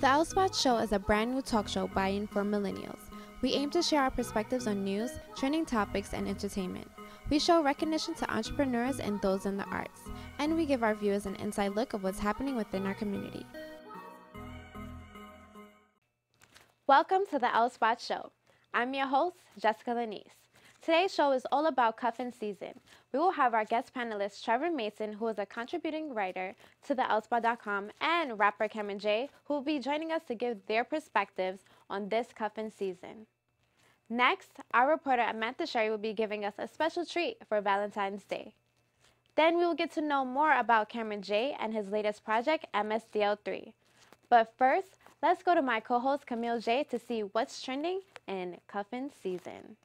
The L. Spot Show is a brand new talk show by and for millennials. We aim to share our perspectives on news, trending topics, and entertainment. We show recognition to entrepreneurs and those in the arts, and we give our viewers an inside look of what's happening within our community. Welcome to the L. Spot Show. I'm your host, Jessica Lanice. Today's show is all about cuffing season. We will have our guest panelist Trevor Mason, who is a contributing writer to theelspot.com, and rapper Cameron Jay, who will be joining us to give their perspectives on this cuffing season. Next, our reporter Amantha Chery will be giving us a special treat for Valentine's Day. Then we will get to know more about Cameron Jay and his latest project, MSDL3. But first, let's go to my co-host Camille J to see what's trending in cuffing season.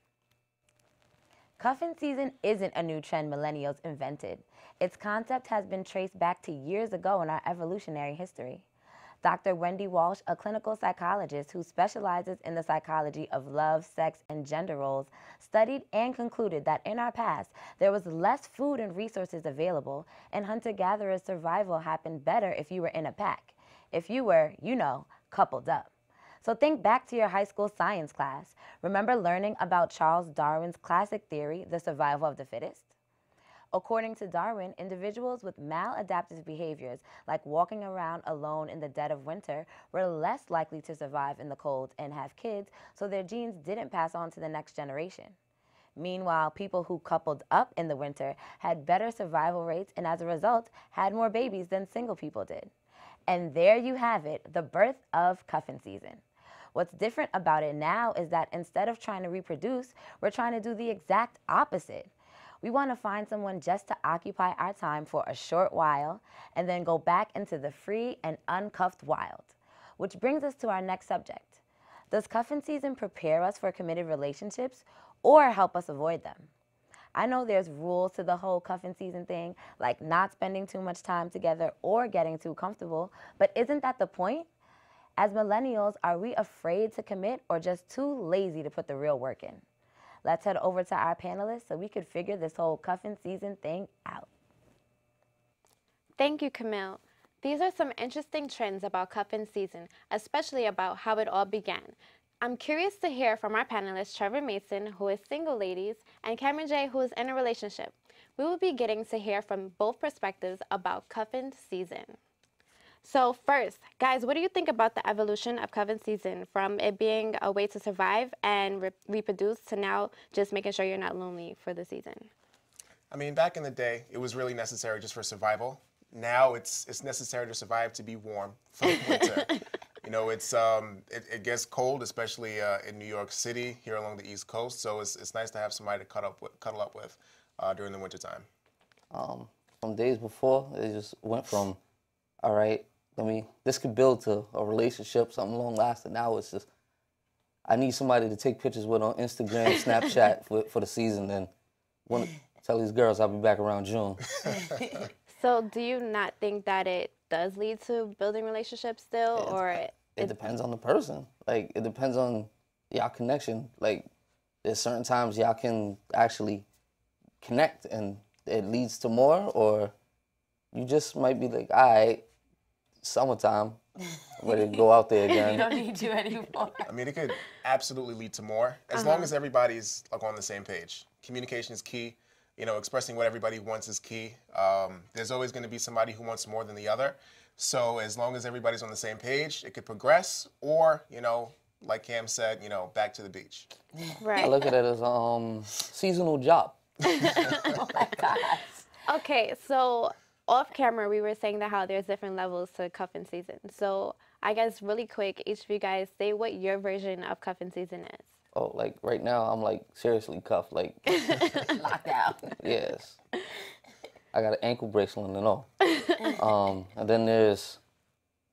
Cuffing season isn't a new trend millennials invented. Its concept has been traced back to years ago in our evolutionary history. Dr. Wendy Walsh, a clinical psychologist who specializes in the psychology of love, sex, and gender roles, studied and concluded that in our past, there was less food and resources available, and hunter-gatherer survival happened better if you were in a pack. If you were, you know, coupled up. So think back to your high school science class. Remember learning about Charles Darwin's classic theory, the survival of the fittest? According to Darwin, individuals with maladaptive behaviors, like walking around alone in the dead of winter, were less likely to survive in the cold and have kids, so their genes didn't pass on to the next generation. Meanwhile, people who coupled up in the winter had better survival rates and as a result had more babies than single people did. And there you have it, the birth of cuffing season. What's different about it now is that instead of trying to reproduce, we're trying to do the exact opposite. We want to find someone just to occupy our time for a short while and then go back into the free and uncuffed wild. Which brings us to our next subject. Does cuffing season prepare us for committed relationships or help us avoid them? I know there's rules to the whole cuffing season thing, like not spending too much time together or getting too comfortable, but isn't that the point? As millennials, are we afraid to commit or just too lazy to put the real work in? Let's head over to our panelists so we could figure this whole cuffing season thing out. Thank you, Camille. These are some interesting trends about cuffing season, especially about how it all began. I'm curious to hear from our panelist Trevor Mason, who is single, ladies, and Cameron Jay, who is in a relationship. We will be getting to hear from both perspectives about cuffing season. So first, guys, what do you think about the evolution of cuffing season, from it being a way to survive and reproduce to now just making sure you're not lonely for the season? I mean, back in the day, it was really necessary just for survival. Now it's necessary to survive to be warm for the winter. You know, it gets cold, especially in New York City, here along the East Coast. So it's nice to have somebody to cuddle up with during the winter time. Some days before, it just went from, all right, this could build to a relationship, something long-lasting. Now it's just, I need somebody to take pictures with on Instagram, Snapchat for the season, and tell these girls I'll be back around June. So do you not think that it does lead to building relationships still, or? It depends on the person. Like, it depends on y'all connection. Like, there's certain times y'all can actually connect, and it leads to more, or you just might be like, all right, summertime, I'm ready to go out there again. You don't need you anymore. I mean, it could absolutely lead to more, as long as everybody's like on the same page. Communication is key. You know, expressing what everybody wants is key. There's always going to be somebody who wants more than the other. So as long as everybody's on the same page, it could progress, or, you know, like Cam said, you know, back to the beach. Right. I look at it as seasonal job. Oh my gosh. Okay, so off camera, we were saying that how there's different levels to cuffing season. So I guess really quick, each of you guys say what your version of cuffing season is. Oh, like right now, I'm like seriously cuffed, like locked out. Yes, I got an ankle bracelet and all. And then there's,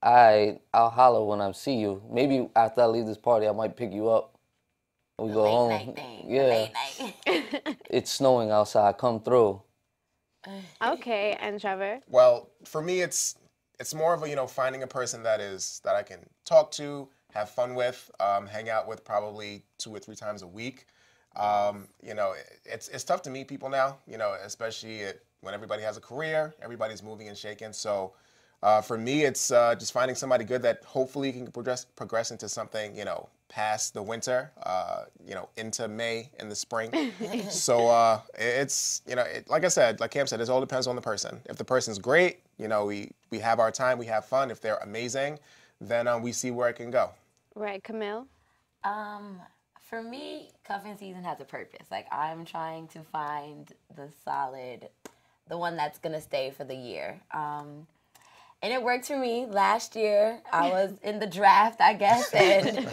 I'll holler when I see you. Maybe after I leave this party, I might pick you up. And we go home. Yeah, it's snowing outside. Come through. Okay, and Trevor. Well, for me, it's more of a, you know, finding a person that I can talk to, have fun with, hang out with probably 2 or 3 times a week. You know, it's tough to meet people now, you know, especially when everybody has a career, everybody's moving and shaking. So For me, it's just finding somebody good that hopefully can progress into something, you know, past the winter, you know, into May and the spring. So it's, you know, like I said, like Cam said, it all depends on the person. If the person's great, you know, we have our time, we have fun. If they're amazing, then we see where it can go. Right. Camille? For me, cuffing season has a purpose. Like, I'm trying to find the solid, the one that's going to stay for the year. And it worked for me. Last year, I was in the draft, I guess, and,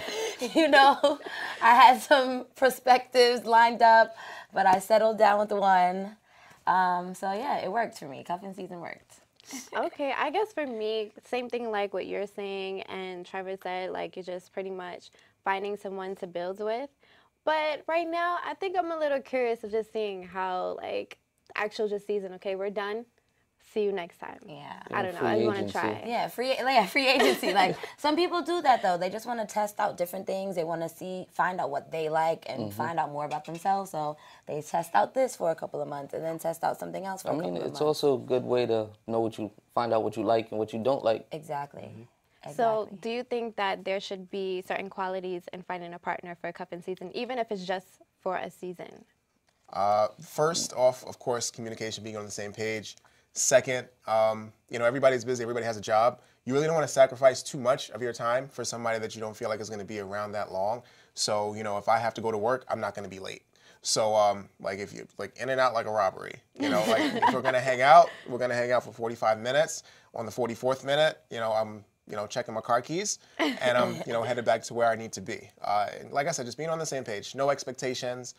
you know, I had some perspectives lined up, but I settled down with the one. So, yeah, it worked for me. Cuffing season worked. Okay, I guess for me, same thing like what you're saying and Trevor said, like, you're just pretty much finding someone to build with. But right now, I think I'm a little curious of just seeing how, like, actual just season, okay, we're done. See you next time. Yeah. I don't know. I just want to try. Yeah, free agency. Like, some people do that, though. They just want to test out different things. They want to see, find out what they like and find out more about themselves. So they test out this for a couple of months and then test out something else for a couple of months. I mean, it's also a good way to know what you, find out what you like and what you don't like. Exactly. Exactly. So do you think that there should be certain qualities in finding a partner for a cuffing season, even if it's just for a season? First off, of course, communication, being on the same page. Second, you know, everybody's busy, everybody has a job. You really don't want to sacrifice too much of your time for somebody that you don't feel like is going to be around that long. So, you know, if I have to go to work, I'm not going to be late. So, like, if you, like, in and out like a robbery, you know, like, if we're going to hang out, we're going to hang out for 45 minutes. On the 44th minute, you know, I'm, you know, checking my car keys and I'm, you know, headed back to where I need to be. And like I said, just being on the same page, no expectations.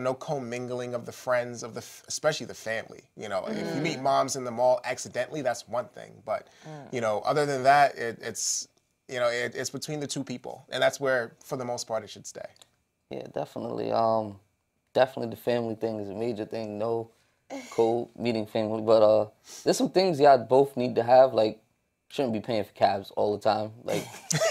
No commingling of the friends, of the especially the family. You know, if you meet moms in the mall accidentally, that's one thing. But, you know, other than that, it's, you know, it's between the two people. And that's where, for the most part, it should stay. Yeah, definitely. Definitely the family thing is a major thing. No cold meeting family. But there's some things y'all both need to have, like, shouldn't be paying for cabs all the time. Like,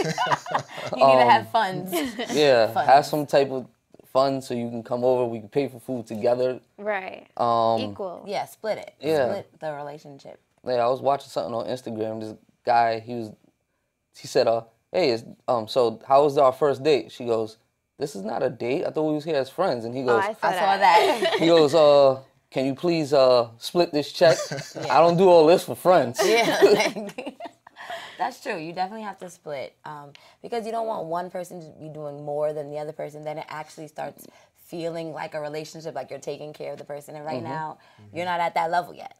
you need to have funds. Yeah, funds. Have some type of fun so you can come over, we can pay for food together. Right. Equal. Yeah, split it. Yeah. Split the relationship. Yeah, I was watching something on Instagram. This guy, he said, hey, so how was our first date? She goes, this is not a date. I thought we was here as friends. And he goes, oh, I saw that. He goes, can you please split this check? Yeah. I don't do all this for friends. Yeah. Like, that's true. You definitely have to split because you don't want one person to be doing more than the other person. Then it actually starts feeling like a relationship, like you're taking care of the person. And right now, you're not at that level yet.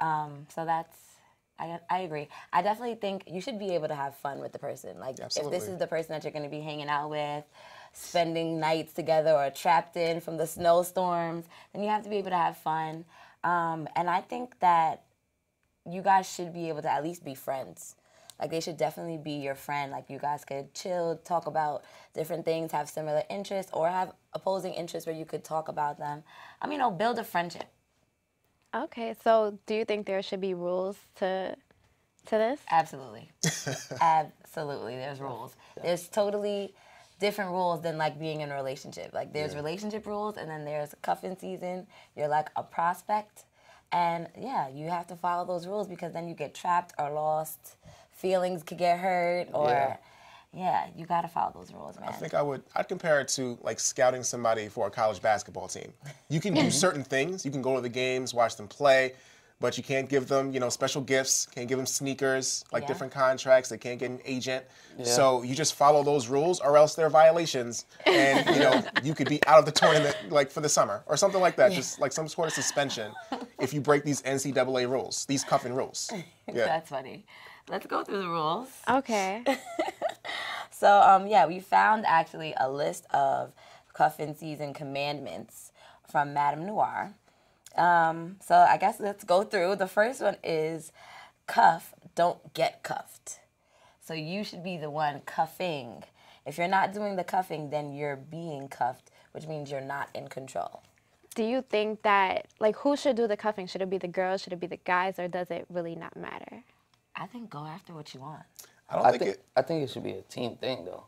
So that's, I agree. I definitely think you should be able to have fun with the person. Like, absolutely. If this is the person that you're going to be hanging out with, spending nights together or trapped in from the snowstorms, then you have to be able to have fun. And I think that you guys should be able to at least be friends. Like, they should definitely be your friend. Like, you guys could chill, talk about different things, have similar interests, or have opposing interests where you could talk about them. I mean, you know, build a friendship. Okay, so do you think there should be rules to this? Absolutely. Absolutely, there's rules. There's totally different rules than, like, being in a relationship. Like, there's relationship rules, and then there's cuffing season. You're, like, a prospect. And, yeah, you have to follow those rules because then you get trapped or lost. Feelings could get hurt, or yeah, you gotta follow those rules, man. I think I'd compare it to, like, scouting somebody for a college basketball team. You can do certain things. You can go to the games, watch them play, but you can't give them, you know, special gifts. Can't give them sneakers, like different contracts. They can't get an agent. Yeah. So you just follow those rules, or else they're violations, and you know you could be out of the tournament, like, for the summer or something like that. Yeah. Just like some sort of suspension if you break these NCAA rules, these cuffing rules. Yeah. That's funny. Let's go through the rules. Okay. So, yeah, we found actually a list of cuffing season commandments from Madame Noir. So I guess let's go through. The first one is cuff, don't get cuffed. So you should be the one cuffing. If you're not doing the cuffing, then you're being cuffed, which means you're not in control. Do you think that, like, who should do the cuffing? Should it be the girls? Should it be the guys? Or does it really not matter? I think go after what you want. I think it should be a team thing, though.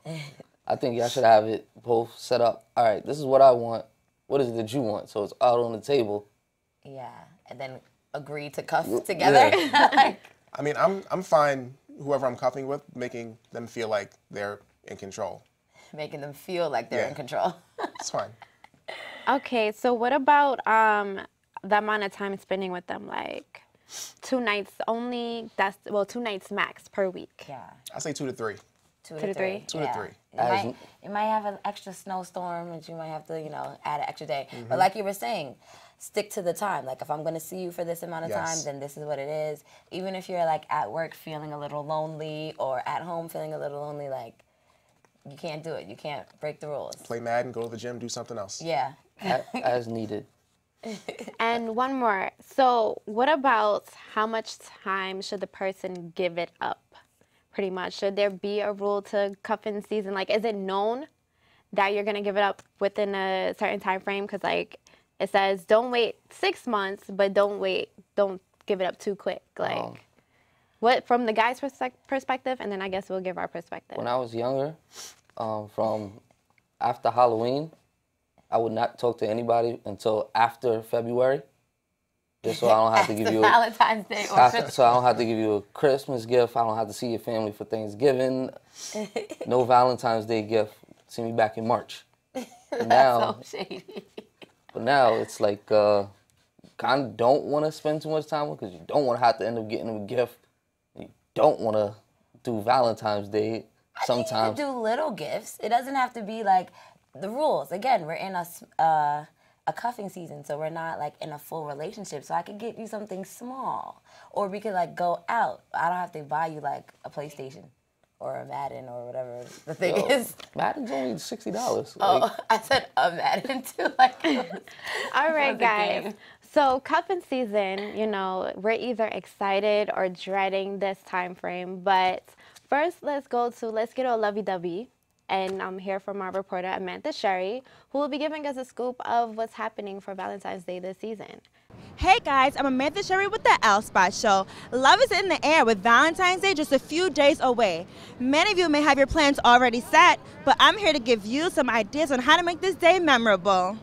I think y'all should have it both set up. All right, this is what I want. What is it that you want? So it's out on the table. Yeah, and then agree to cuff together. Yeah. Like, I mean, I'm fine, whoever I'm cuffing with, making them feel like they're in control. Making them feel like they're in control. It's fine. Okay, so what about the amount of time spending with them? Like 2 nights only, that's, well, 2 nights max per week. Yeah. I say 2 to 3. Two to three? Two to three. You might have an extra snowstorm and you might have to, you know, add an extra day. Mm-hmm. But like you were saying, stick to the time. Like, if I'm going to see you for this amount of time, then this is what it is. Even if you're, like, at work feeling a little lonely or at home feeling a little lonely, like, you can't do it. You can't break the rules. Play Madden, go to the gym, do something else. Yeah. As needed. And one more. So what about how much time should the person give it up? Pretty much. Should there be a rule to cuffing season? Like, is it known that you're going to give it up within a certain time frame? Because, like, it says don't wait 6 months, but don't give it up too quick. Like, what, from the guy's perspective, and then I guess we'll give our perspective. When I was younger, from after Halloween, I would not talk to anybody until after February. Just so I don't have to give you Valentine's Day or Christmas. So I don't have to give you a Christmas gift. I don't have to see your family for Thanksgiving. No Valentine's Day gift. See me back in March. That's now, so shady. But now it's like, kind of don't want to spend too much time with, because you don't want to have to end up getting them a gift. You don't want to do Valentine's Day. Sometimes I think you can do little gifts. It doesn't have to be like the rules. Again, we're in a cuffing season, so we're not like in a full relationship, so I could get you something small, or we could like go out. I don't have to buy you like a PlayStation or a Madden or whatever the thing is. Madden's only $60. Oh, like, I said a Madden too. Like, all right, guys. So cuffing season, you know, we're either excited or dreading this time frame. But first, let's get a lovey-dovey. And I'm here from our reporter, Amantha Chery, who will be giving us a scoop of what's happening for Valentine's Day this season. Hey guys, I'm Amantha Chery with The L Spot Show. Love is in the air with Valentine's Day just a few days away. Many of you may have your plans already set, but I'm here to give you some ideas on how to make this day memorable.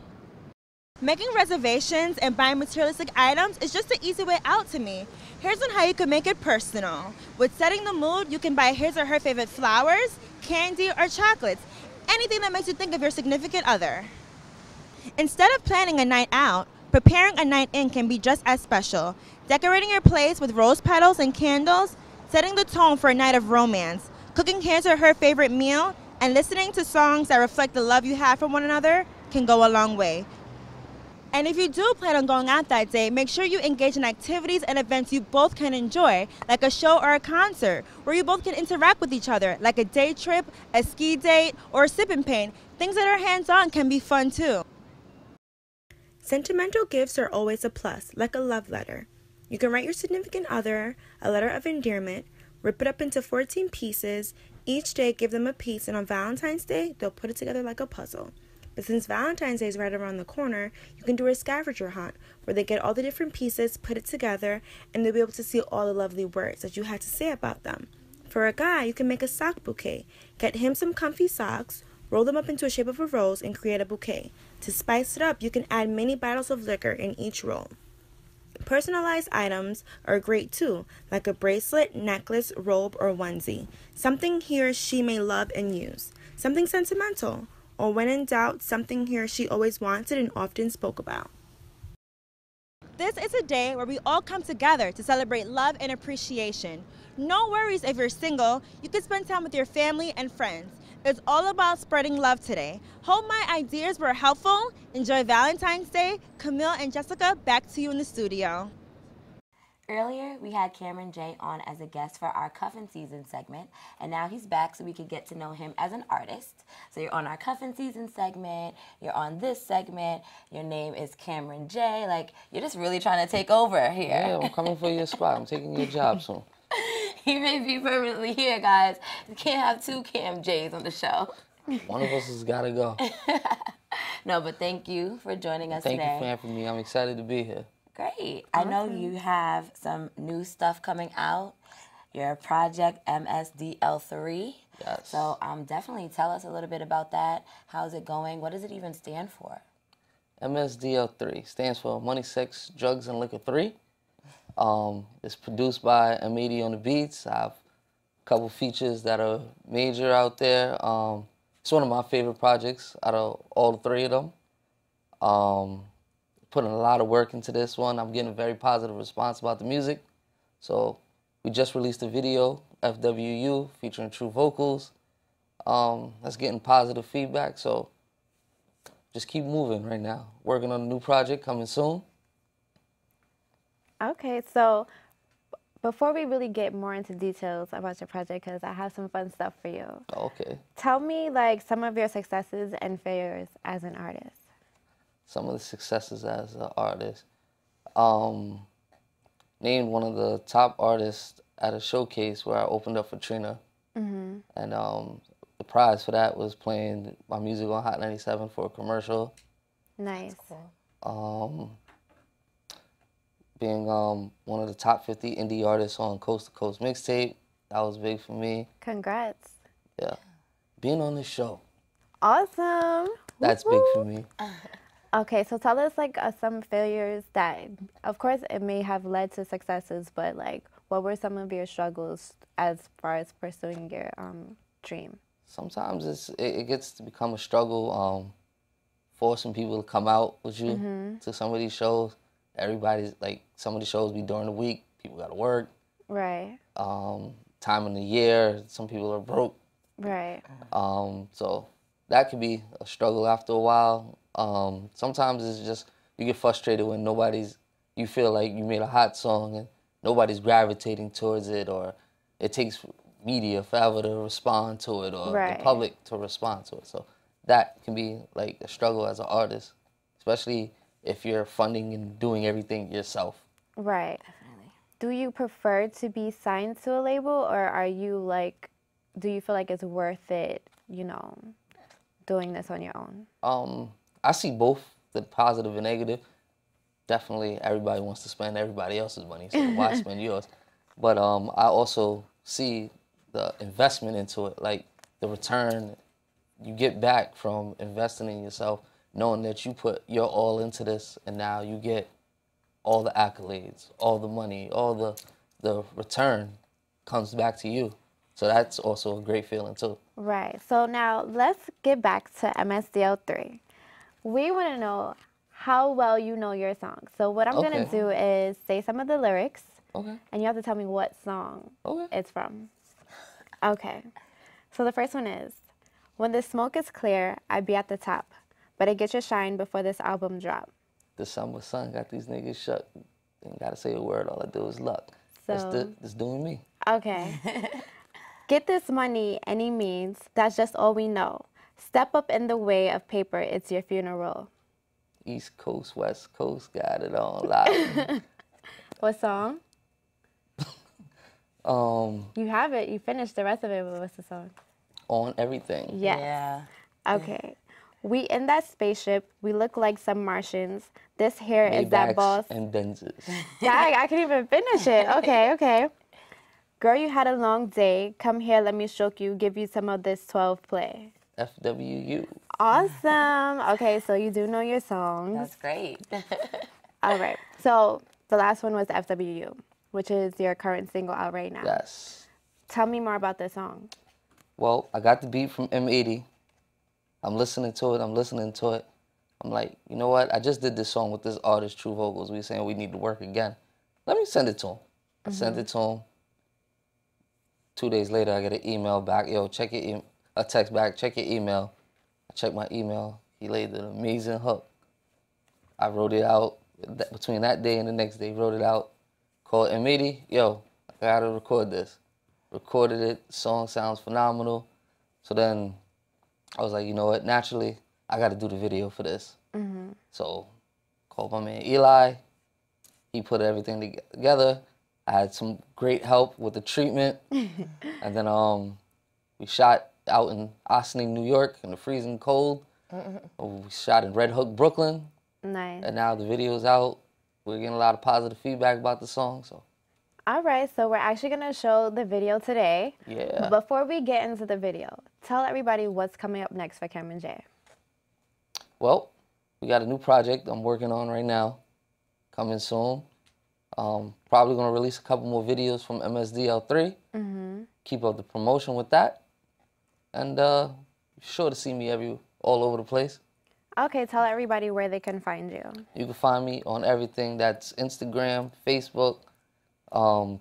Making reservations and buying materialistic items is just the easy way out to me. Here's on how you can make it personal. With setting the mood, you can buy his or her favorite flowers, candy, or chocolates. Anything that makes you think of your significant other. Instead of planning a night out, preparing a night in can be just as special. Decorating your place with rose petals and candles, setting the tone for a night of romance, cooking his or her favorite meal, and listening to songs that reflect the love you have for one another can go a long way. And if you do plan on going out that day, make sure you engage in activities and events you both can enjoy, like a show or a concert, where you both can interact with each other, like a day trip, a ski date, or a sip and paint. Things that are hands-on can be fun too. Sentimental gifts are always a plus, like a love letter. You can write your significant other a letter of endearment, rip it up into 14 pieces. Each day, give them a piece, and on Valentine's Day, they'll put it together like a puzzle. But since Valentine's Day is right around the corner, you can do a scavenger hunt where they get all the different pieces, put it together, and they'll be able to see all the lovely words that you had to say about them. For a guy, you can make a sock bouquet. Get him some comfy socks, roll them up into a shape of a rose, and create a bouquet. To spice it up, you can add mini bottles of liquor in each roll. Personalized items are great too, like a bracelet, necklace, robe, or onesie. Something he or she may love and use. Something sentimental. Or when in doubt, something he or she always wanted and often spoke about. This is a day where we all come together to celebrate love and appreciation. No worries if you're single, you can spend time with your family and friends. It's all about spreading love today. Hope my ideas were helpful. Enjoy Valentine's Day. Camille and Jessica, back to you in the studio. Earlier, we had Cameron Jay on as a guest for our Cuffin' Season segment, and now he's back so we could get to know him as an artist. So you're on our Cuffin' Season segment, you're on this segment, your name is Cameron Jay, like, you're just really trying to take over here. Yeah, I'm coming for your spot, I'm taking your job soon. He may be permanently here, guys. You can't have 2 Cam Jays on the show. One of us has got to go. No, but thank you for joining us today. Thank you for having me, I'm excited to be here. Great. Awesome. I know you have some new stuff coming out, your project MSDL3. Yes. So definitely tell us a little bit about that. How's it going? What does it even stand for? MSDL3 stands for Money, Sex, Drugs, and Liquor 3. It's produced by Emidi on the beats. I have a couple features that are major out there. It's one of my favorite projects out of all three of them. Putting a lot of work into this one. I'm getting a very positive response about the music. So we just released a video, FWU, featuring True Vocals. That's getting positive feedback. So just keep moving right now. Working on a new project coming soon. Okay, so before we really get more into details about your project, because I have some fun stuff for you. Okay. Tell me, like, some of your successes and failures as an artist. Some of the successes as an artist. Named one of the top artists at a showcase where I opened up for Trina. Mm-hmm. And the prize for that was playing my music on Hot 97 for a commercial. Nice. Cool. Being one of the top 50 indie artists on Coast to Coast Mixtape. That was big for me. Congrats. Yeah. Being on this show. Awesome. That's big for me. Okay, so tell us, like, some failures that, of course, it may have led to successes, but, like, what were some of your struggles as far as pursuing your dream? Sometimes it gets to become a struggle, forcing people to come out with you to some of these shows. Everybody's, like, some of the shows be during the week. People got to work. Right. Time in the year. Some people are broke. Right. So that could be a struggle after a while. Sometimes it's just you get frustrated when nobody's, you feel like you made a hot song and nobody's gravitating towards it, or it takes media forever to respond to it, or the public to respond to it. So that can be, like, a struggle as an artist, especially if you're funding and doing everything yourself. Right. Definitely. Do you prefer to be signed to a label, or are you, like, do you feel like it's worth it, you know, doing this on your own? I see both the positive and negative. Definitely everybody wants to spend everybody else's money, so why spend yours? But I also see the investment into it, like the return you get back from investing in yourself, knowing that you put your all into this, and now you get all the accolades, all the money, all the return comes back to you. So that's also a great feeling, too. Right. So now let's get back to MSDL3. We want to know how well you know your song. So what I'm going to do is say some of the lyrics, and you have to tell me what song it's from. Okay. So the first one is, when the smoke is clear, I be at the top. But I get your shine before this album drop. December sun got these niggas shut. Ain't gotta say a word. All I do is luck. So that's doing me. Okay. Get this money any means. That's just all we know. Step up in the way of paper. It's your funeral. East Coast, West Coast, got it on lock. What song? You have it. You finished the rest of it. But what's the song? On Everything. Yes. Yeah. Okay. We in that spaceship, we look like some Martians. This hair Maybachs is that boss. And Benzes. Yeah, I couldn't even finish it. Okay, okay. Girl, you had a long day. Come here, let me stroke you, give you some of this 12 play. FWU. Awesome. Okay, so you do know your songs. That's great. All right. So the last one was FWU, which is your current single out right now. Yes. Tell me more about this song. Well, I got the beat from M-80. I'm listening to it, I'm like, you know what? I just did this song with this artist, True Vocals. We saying we need to work again. Let me send it to him. I sent it to him. 2 days later, I get an email back. Yo, check your email. A text back, check your email. I checked my email. He laid an amazing hook. I wrote it out between that day and the next day. Wrote it out. Called Emidi. Yo, I gotta record this. Recorded it. Song sounds phenomenal. So then I was like, you know what, naturally, I got to do the video for this. So called my man Eli. He put everything together. I had some great help with the treatment. And then we shot out in Ossining, New York, in the freezing cold. We shot in Red Hook, Brooklyn. Nice. And now the video's out. We're getting a lot of positive feedback about the song, so. All right, so we're actually going to show the video today. Yeah. Before we get into the video, tell everybody what's coming up next for Cameron Jay. Well, we got a new project I'm working on right now, coming soon. Probably gonna release a couple more videos from MSDL3. Mm-hmm. Keep up the promotion with that, and sure to see me all over the place. Okay, tell everybody where they can find you. You can find me on everything. That's Instagram, Facebook,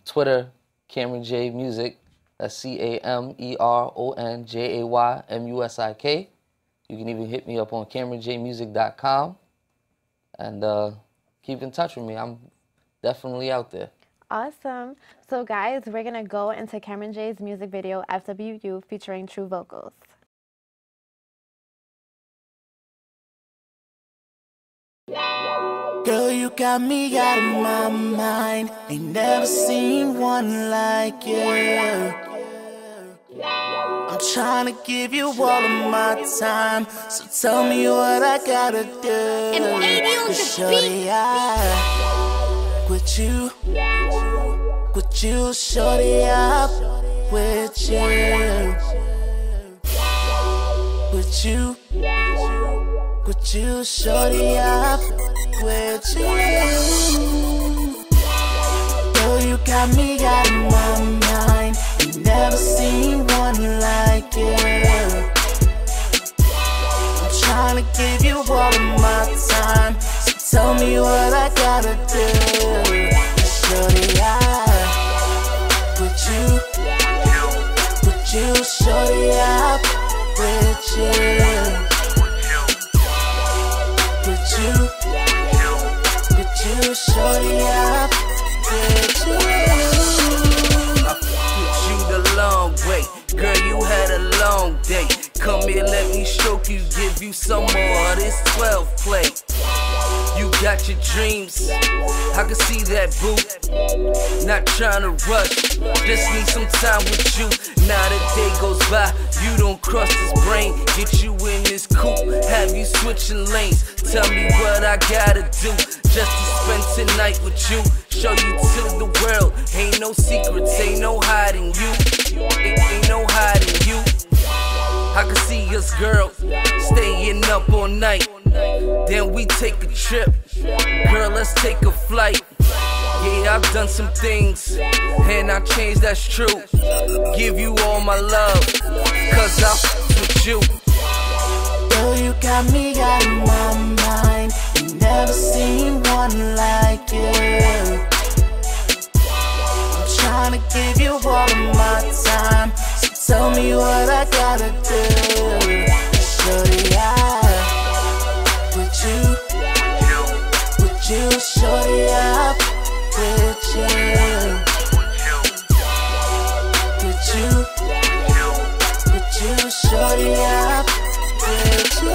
Twitter, Cameron Jay Musik. That's CameronJayMusik. You can even hit me up on CameronJayMusik.com. And keep in touch with me. I'm definitely out there. Awesome. So, guys, we're going to go into Cameron Jay's music video, FWU, featuring True Vocals. Girl, you got me out of my mind. Ain't never seen one like you. I'm trying to give you all of my time, so tell me what I gotta do. And shorty, I with you, shorty, I with you, shorty, I with you. Girl, you got me out of my mind. Ain't never seen one like you. I'm trying to give you all of my time, so tell me what I gotta do. Shorty, I with you, shorty, I with you you, shorty, I with you. I with you the long way. Girl, you had a long day. Come here, let me stroke you, give you some more of this 12 play. You got your dreams, I can see that, boo. Not trying to rush, just need some time with you. Now the day goes by, you don't cross this brain. Get you in this coupe, have you switching lanes. Tell me what I gotta do, just to spend tonight with you. Show you to the world, ain't no secrets, ain't no hiding you. Ain't no hiding you. I can see us girls staying up all night. Then we take a trip, girl, let's take a flight. Yeah, I've done some things, and I changed, that's true. Give you all my love, cause I f*** with you. Girl, you got me out of my mind. Ain't never seen one like you. I'm trying to give you all of my time, so tell me what I gotta do. Shorty, I with you, shorty, I with you. With you, shorty, I with you.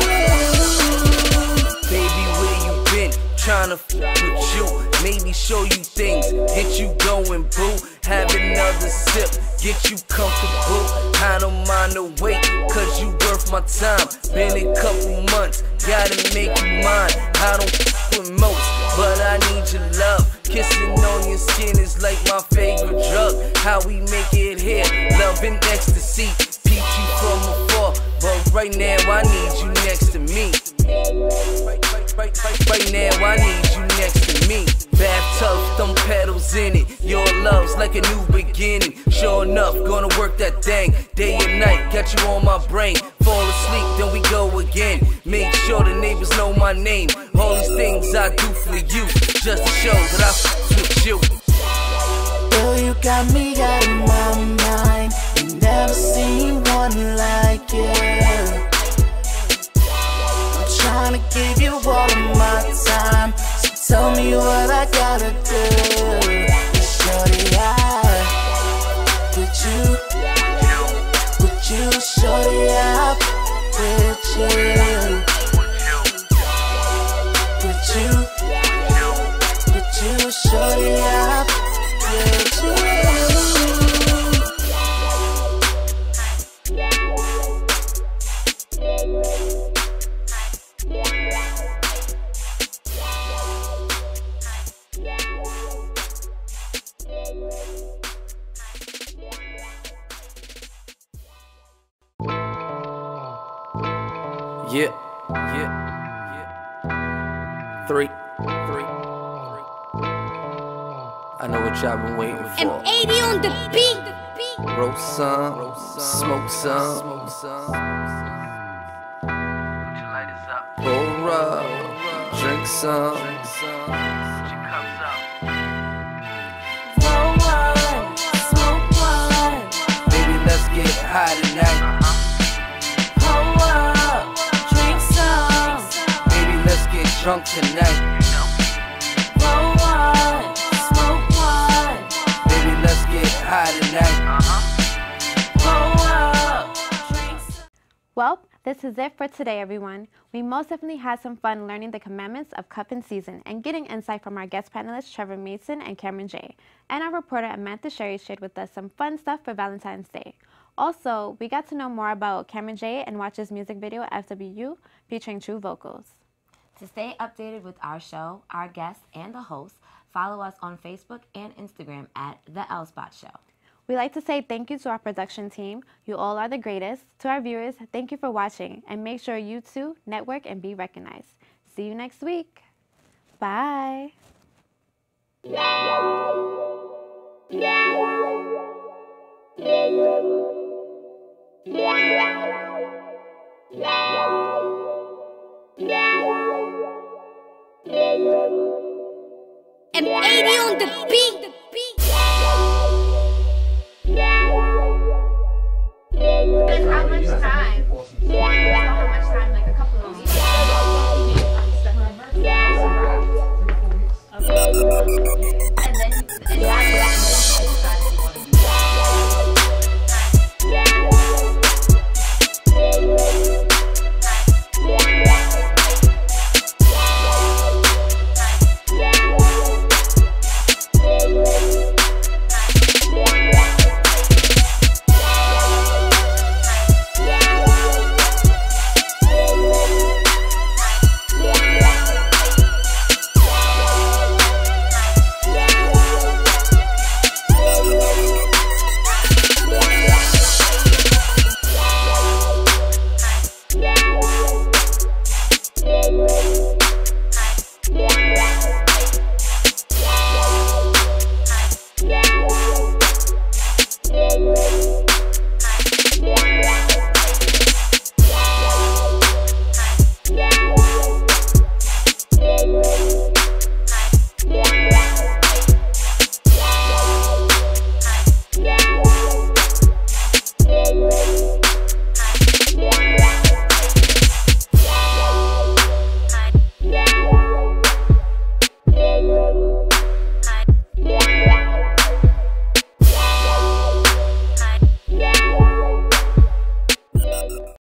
Baby, where you been? Tryna with you. Maybe show you things, get you going, boo. Have another sip, get you comfortable. I don't mind the wait, cause you worth my time. Been a couple months, gotta make you mine. I don't f*** with most, but I need your love. Kissing on your skin is like my favorite drug. How we make it here, love and ecstasy. Peep you from afar, but right now I need you next to me. Right now I need you next to me. Bathtub, thumb pedals in it. Your love's like a new beginning. Sure enough, gonna work that thing. Day and night, got you on my brain. Fall asleep, then we go again. Make sure the neighbors know my name. All these things I do for you, just to show that I f*** with you. Girl, you got me out of my mind. Ain't never seen one like you. I'm trying to give you all of my time, so tell me what I gotta do. Shorty, I with you, shorty, I with you. With you, shorty, I with you. Yeah. Three. I know what y'all been waiting for. M-80 on the beat. Roll some, smoke some. Roll up, drink some. Roll one, smoke one. Baby, let's get high tonight. Roll up, drink some. Baby, let's get drunk tonight. Well, this is it for today, everyone. We most definitely had some fun learning the commandments of cup and season and getting insight from our guest panelists Trevor Mason and Cameron Jay. And our reporter Amantha Chery shared with us some fun stuff for Valentine's Day. Also, we got to know more about Cameron Jay and watch his music video FWU featuring True Vocals. To stay updated with our show, our guests, and the hosts, follow us on Facebook and Instagram at The L Spot Show. We'd like to say thank you to our production team. You all are the greatest. To our viewers, thank you for watching. And make sure you too network and be recognized. See you next week. Bye. M-80 on the beat.